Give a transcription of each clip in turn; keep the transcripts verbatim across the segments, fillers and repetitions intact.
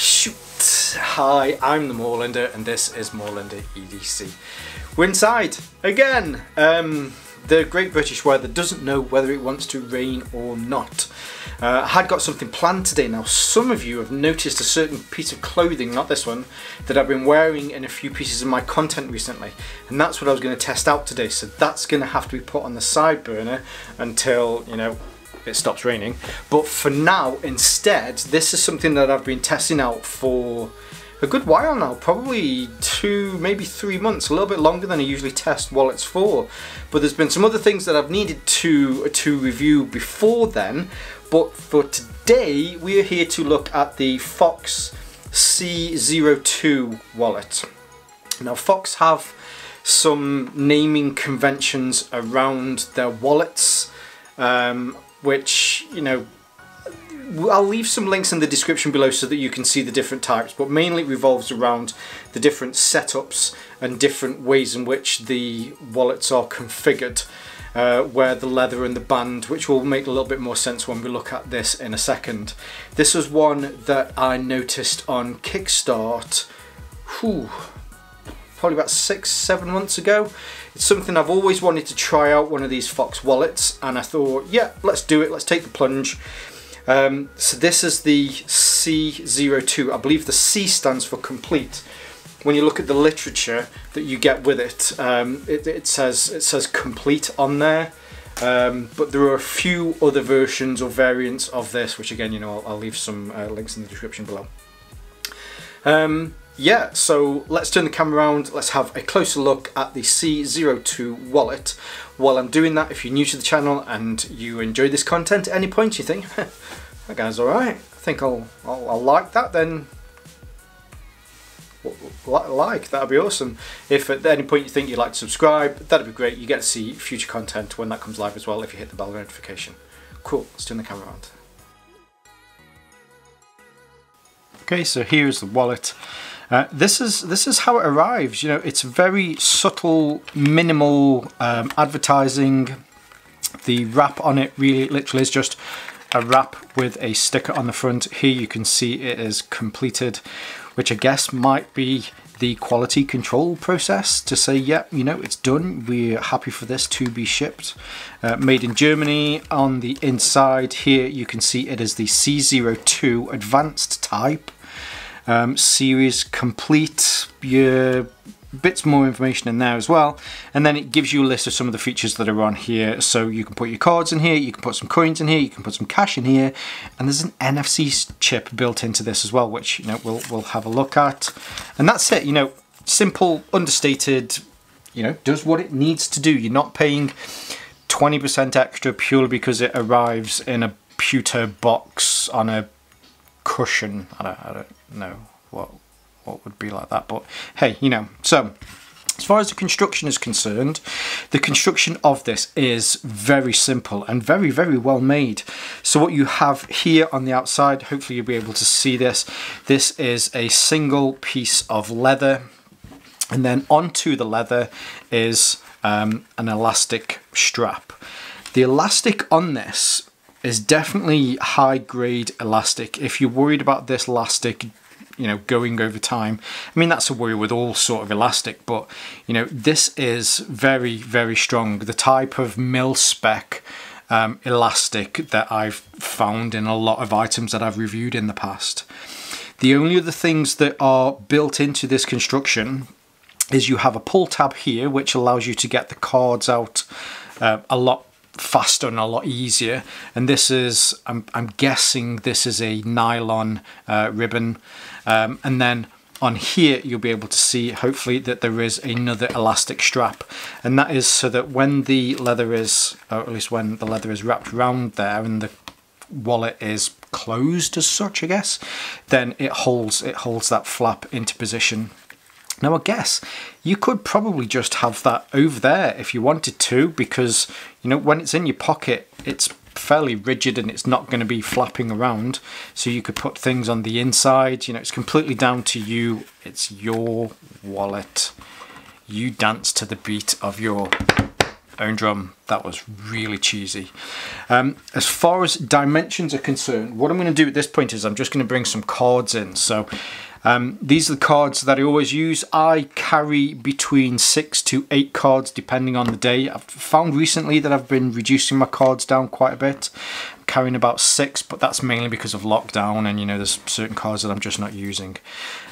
Shoot! Hi, I'm the Moorlander and this is Moorlander E D C. We're inside again! Um, the Great British weather doesn't know whether it wants to rain or not. Uh, I had got something planned today. Now some of you have noticed a certain piece of clothing, not this one, that I've been wearing in a few pieces of my content recently, and that's what I was going to test out today, so that's going to have to be put on the side burner until, you know, it stops raining. But for now, instead, this is something that I've been testing out for a good while now, probably two, maybe three months, a little bit longer than I usually test wallets for. But there's been some other things that I've needed to to review before then. But for today, we are here to look at the Focx C zero two wallet. Now, Focx have some naming conventions around their wallets, um, which, you know, I'll leave some links in the description below so that you can see the different types, but mainly it revolves around the different setups and different ways in which the wallets are configured, uh, where the leather and the band, which will make a little bit more sense when we look at this in a second. This was one that I noticed on Kickstarter, whew, probably about six, seven months ago. It's something I've always wanted to try out, one of these Focx wallets, and I thought, yeah, let's do it, let's take the plunge. Um, so this is the C zero two. I believe the C stands for complete. When you look at the literature that you get with it, um, it, it says it says complete on there. Um, but there are a few other versions or variants of this, which again, you know, I'll, I'll leave some uh, links in the description below. Um, Yeah, so let's turn the camera around, let's have a closer look at the C zero two wallet. While I'm doing that, if you're new to the channel and you enjoy this content at any point, you think, that guy's alright, I think I'll, I'll, I'll like that, then like, that'd be awesome. If at any point you think you'd like to subscribe, that'd be great, you get to see future content when that comes live as well if you hit the bell notification. Cool, let's turn the camera around. Okay, so here's the wallet. Uh, this is this is how it arrives. You know, it's very subtle, minimal um, advertising. The wrap on it really literally is just a wrap with a sticker on the front. Here you can see it is completed, which I guess might be the quality control process to say, yep, yeah, you know, it's done. We're happy for this to be shipped. Uh, made in Germany. On the inside here, you can see it is the C zero two advanced type. Um, series complete, your bits more information in there as well, and then it gives you a list of some of the features that are on here, so you can put your cards in here, you can put some coins in here, you can put some cash in here, and there's an N F C chip built into this as well, which, you know, we'll, we'll have a look at. And that's it, you know, simple, understated, you know, does what it needs to do. You're not paying twenty percent extra purely because it arrives in a pewter box on a cushion. I don't, I don't know what what would be like that, but hey, you know. So as far as the construction is concerned, the construction of this is very simple and very, very well made. So what you have here on the outside, hopefully you'll be able to see this, this is a single piece of leather, and then onto the leather is um, an elastic strap. The elastic on this is definitely high grade elastic. If you're worried about this elastic, you know, going over time, I mean, that's a worry with all sort of elastic, but, you know, this is very, very strong. The type of mil spec um, elastic that I've found in a lot of items that I've reviewed in the past. The only other things that are built into this construction is you have a pull tab here, which allows you to get the cards out uh, a lot faster and a lot easier, and this is, I'm, I'm guessing this is a nylon uh, ribbon, um, and then on here you'll be able to see hopefully that there is another elastic strap, and that is so that when the leather is, or at least when the leather is wrapped around there and the wallet is closed as such, I guess, then it holds it holds that flap into position. Now I guess you could probably just have that over there if you wanted to, because, you know, when it's in your pocket, it's fairly rigid and it's not going to be flapping around, so you could put things on the inside. You know, it's completely down to you, it's your wallet, you dance to the beat of your own drum. That was really cheesy. Um, as far as dimensions are concerned, what I'm going to do at this point is I'm just going to bring some cards in. So um, these are the cards that I always use. I carry between six to eight cards depending on the day. I've found recently that I've been reducing my cards down quite a bit, I'm carrying about six, but that's mainly because of lockdown and, you know, there's certain cards that I'm just not using.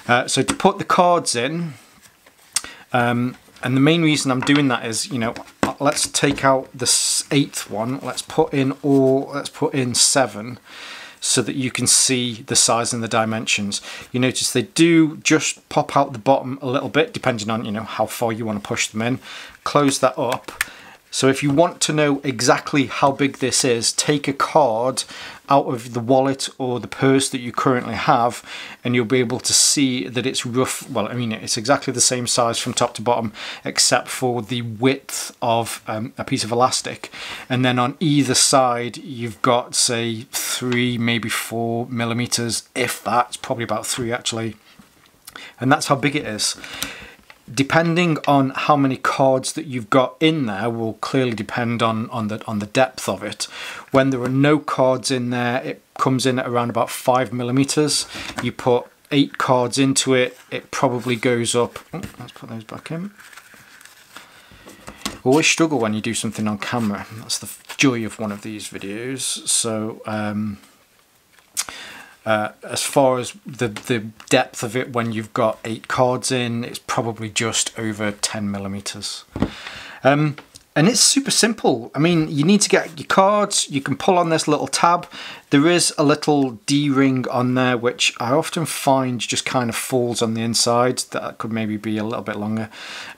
Uh, so to put the cards in, um, and the main reason I'm doing that is, you know, let's take out this eighth one. Let's put in all, let's put in seven so that you can see the size and the dimensions. You notice they do just pop out the bottom a little bit, depending on, you know, how far you want to push them in. Close that up. So if you want to know exactly how big this is, take a card out of the wallet or the purse that you currently have, and you'll be able to see that it's rough, well, I mean, it's exactly the same size from top to bottom, except for the width of um, a piece of elastic. And then on either side, you've got, say, three, maybe four millimeters, if that's probably about three actually. And that's how big it is. Depending on how many cards that you've got in there will clearly depend on, on, the, on the depth of it. When there are no cards in there, it comes in at around about five millimeters. You put eight cards into it, it probably goes up. Oh, let's put those back in. Always struggle when you do something on camera. That's the joy of one of these videos. So, um, Uh, as far as the, the depth of it, when you've got eight cards in, it's probably just over ten millimeters. Um, and it's super simple. I mean, you need to get your cards, you can pull on this little tab. There is a little D-ring on there, which I often find just kind of falls on the inside. That could maybe be a little bit longer.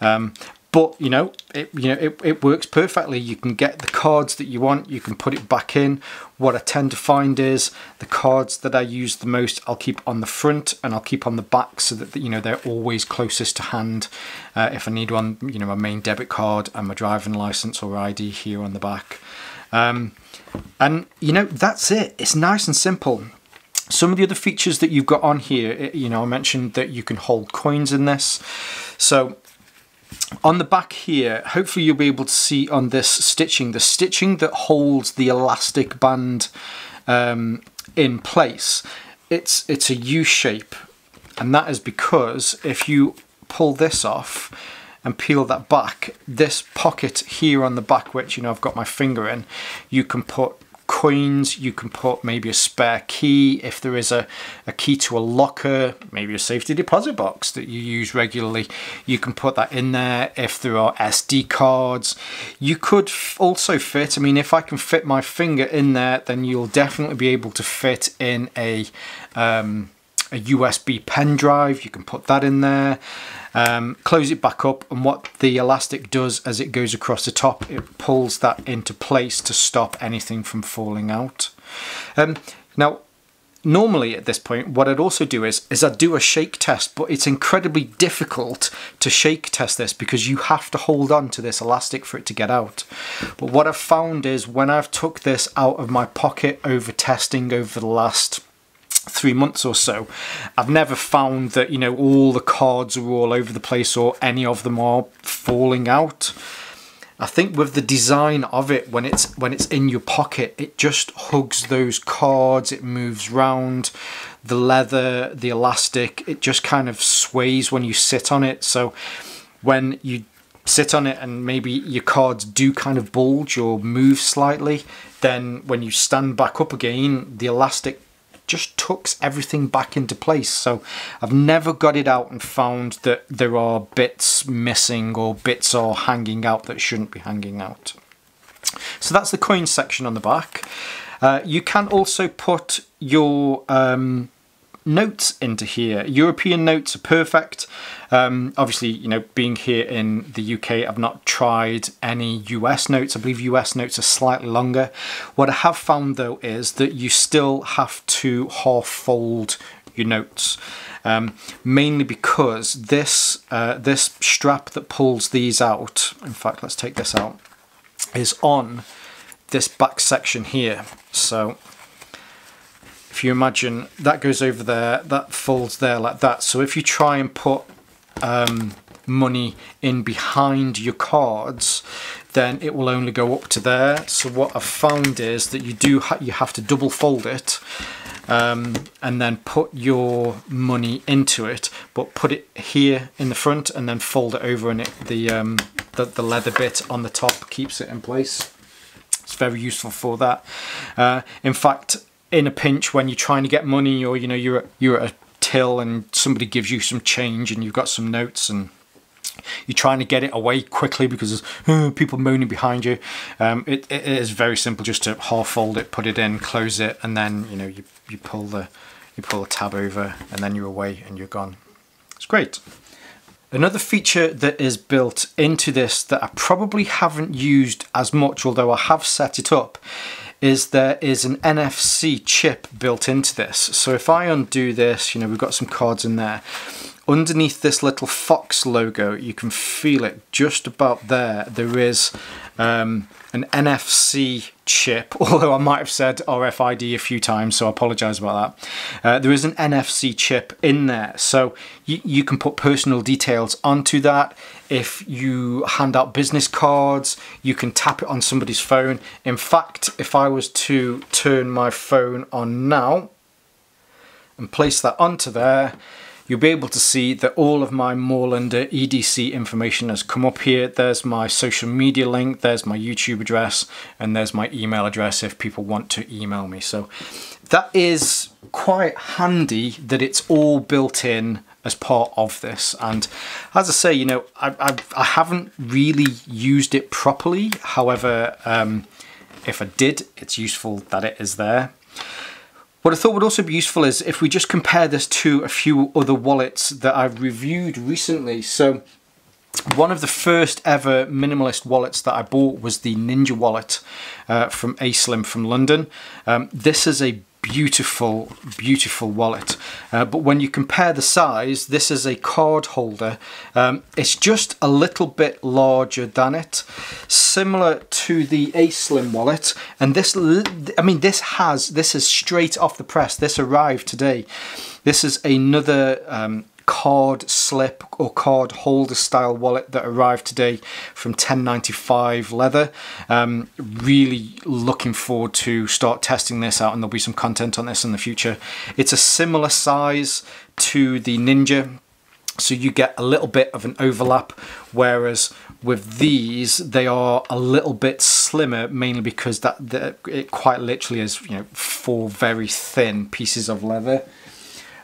Um, But, you know, it, you know it, it works perfectly. You can get the cards that you want, you can put it back in. What I tend to find is the cards that I use the most, I'll keep on the front and I'll keep on the back so that, you know, they're always closest to hand. Uh, if I need one, you know, my main debit card and my driving license or I D here on the back. Um, and, you know, that's it. It's nice and simple. Some of the other features that you've got on here, it, you know, I mentioned that you can hold coins in this. So on the back here, hopefully you'll be able to see on this stitching, the stitching that holds the elastic band um, in place. It's, it's a U shape, and that is because if you pull this off and peel that back, this pocket here on the back, which, you know, I've got my finger in, you can put coins, you can put maybe a spare key if there is a, a key to a locker, maybe a safety deposit box that you use regularly, you can put that in there. If there are S D cards, you could also fit, I mean, if I can fit my finger in there, then you'll definitely be able to fit in a, um, a U S B pen drive. You can put that in there, um, close it back up, and what the elastic does as it goes across the top, it pulls that into place to stop anything from falling out. Um, now, normally at this point, what I'd also do is, is I'd do a shake test, but it's incredibly difficult to shake test this because you have to hold on to this elastic for it to get out. But what I've found is when I've took this out of my pocket over testing over the last three months or so, I've never found that, you know, all the cards are all over the place or any of them are falling out. I think with the design of it, when it's when it's in your pocket, it just hugs those cards, it moves round, the leather, the elastic, it just kind of sways when you sit on it. So when you sit on it and maybe your cards do kind of bulge or move slightly, then when you stand back up again, the elastic just tucks everything back into place. So I've never got it out and found that there are bits missing or bits are hanging out that shouldn't be hanging out. So that's the coin section on the back. Uh, you can also put your um, notes into here. European notes are perfect. Um, obviously, you know, being here in the U K, I've not tried any U S notes. I believe U S notes are slightly longer. What I have found though is that you still have to half fold your notes, um, mainly because this uh, this strap that pulls these out, in fact, let's take this out, is on this back section here. So if you imagine that goes over there, that folds there like that. So if you try and put um, money in behind your cards, then it will only go up to there. So what I've found is that you do ha you have to double fold it um, and then put your money into it, but put it here in the front and then fold it over, and it, the, um, the, the leather bit on the top keeps it in place. It's very useful for that. Uh, in fact, in a pinch when you're trying to get money, or you know you're you're at a till and somebody gives you some change and you've got some notes and you're trying to get it away quickly because there's people moaning behind you, um, it, it is very simple just to half fold it, put it in, close it, and then you know you you pull the you pull the tab over, and then you're away and you're gone. It's great. Another feature that is built into this that I probably haven't used as much, although I have set it up, is there is an N F C chip built into this. So if I undo this, you know, we've got some cards in there. Underneath this little Focx logo, you can feel it just about there, there is um, an N F C chip, although I might have said R F I D a few times, so I apologise about that. Uh, there is an N F C chip in there, so you, you can put personal details onto that. If you hand out business cards, you can tap it on somebody's phone. In fact, if I was to turn my phone on now and place that onto there, you'll be able to see that all of my Moorlander E D C information has come up here. There's my social media link, there's my YouTube address, and there's my email address if people want to email me. So that is quite handy that it's all built in as part of this. And as I say, you know, I, I, I haven't really used it properly. However, um, if I did, it's useful that it is there. What I thought would also be useful is if we just compare this to a few other wallets that I've reviewed recently. So one of the first ever minimalist wallets that I bought was the Ninja Wallet uh, from A Slim from London. Um, this is a beautiful, beautiful wallet. Uh, but when you compare the size, this is a card holder. Um, it's just a little bit larger than it, similar to the Ace Slim wallet. And this, I mean, this has, this is straight off the press. This arrived today. This is another um, card slip or card holder style wallet that arrived today from ten ninety-five Leather. Um, really looking forward to start testing this out, and there'll be some content on this in the future. It's a similar size to the Ninja, so you get a little bit of an overlap, whereas with these they are a little bit slimmer, mainly because that, that it quite literally is, you know, four very thin pieces of leather.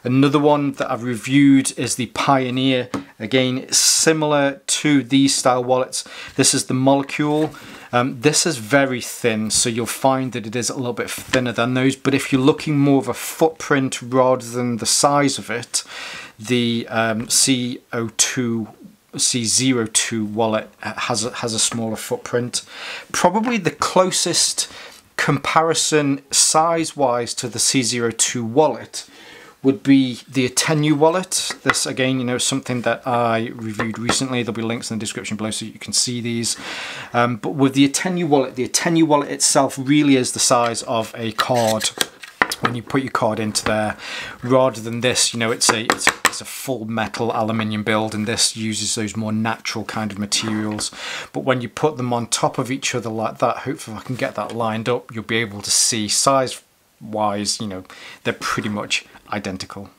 Another one that I've reviewed is the Pioneer. Again, similar to these style wallets. This is the Molecule. Um, this is very thin, so you'll find that it is a little bit thinner than those. But if you're looking more of a footprint rather than the size of it, the um, C zero two wallet has a, has a smaller footprint. Probably the closest comparison size-wise to the C zero two wallet would be the Attenuo wallet. This, again, you know, something that I reviewed recently. There'll be links in the description below so you can see these. Um, but with the Attenuo wallet, the Attenuo wallet itself really is the size of a card when you put your card into there, rather than this, you know, it's a, it's, it's a full metal aluminium build, and this uses those more natural kind of materials. But when you put them on top of each other like that, hopefully I can get that lined up, you'll be able to see size wise, you know, they're pretty much identical.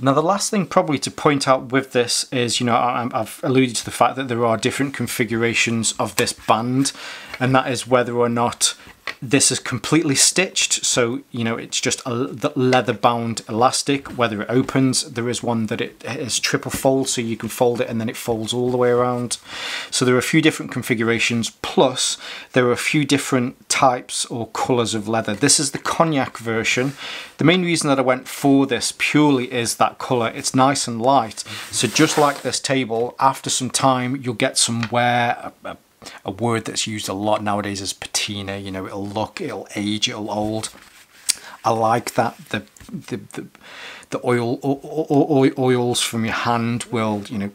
Now the last thing probably to point out with this is, you know, I, I've alluded to the fact that there are different configurations of this band, and that is whether or not this is completely stitched, so you know it's just a leather bound elastic. Whether it opens, there is one that it is triple fold, so you can fold it and then it folds all the way around. So there are a few different configurations, plus there are a few different types or colours of leather. This is the cognac version. The main reason that I went for this purely is that colour. It's nice and light, so just like this table, after some time you'll get some wear. A, a word that's used a lot nowadays is patina. You know, it'll look, it'll age, it'll old. I like that the the the, the oil, oil oils from your hand will, you know,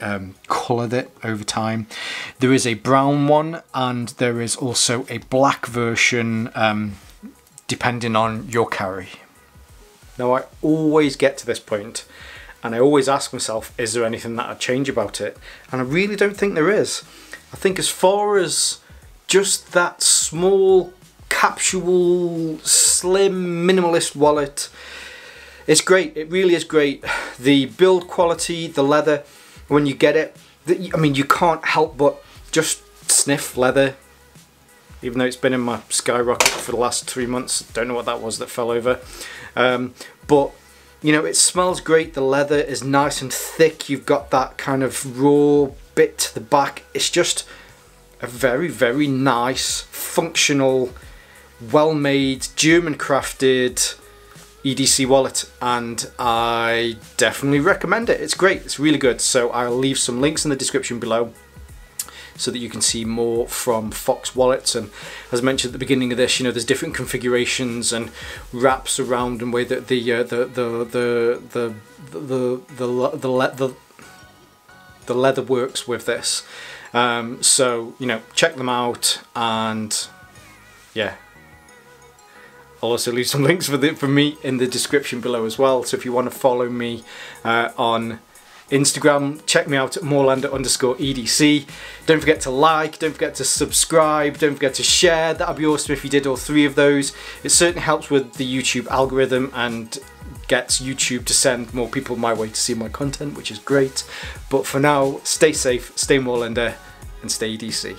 um, colour it over time. There is a brown one, and there is also a black version, um, depending on your carry. Now I always get to this point, and I always ask myself, is there anything that I'd change about it? And I really don't think there is. I think as far as just that small capsule slim minimalist wallet, it's great. It really is great. The build quality, the leather, when you get it, the, I mean, you can't help but just sniff leather. Even though it's been in my skyrocket for the last three months, don't know what that was that fell over. Um, but you know, it smells great. The leather is nice and thick. You've got that kind of raw bit to the back. It's just a very, very nice, functional, well-made, German-crafted E D C wallet, and I definitely recommend it. It's great. It's really good. So I'll leave some links in the description below so that you can see more from Focx wallets. And as I mentioned at the beginning of this, you know, there's different configurations and wraps around and way that the uh, the the the the the the the le the, the leather works with this. Um, so you know, check them out, and yeah, I'll also leave some links for the for me in the description below as well. So if you want to follow me uh, on Instagram, check me out at Moorlander underscore E D C. Don't forget to like, don't forget to subscribe, don't forget to share. That'd be awesome if you did all three of those. It certainly helps with the YouTube algorithm and gets YouTube to send more people my way to see my content, which is great. But for now, stay safe, stay Moorlander, and stay E D C.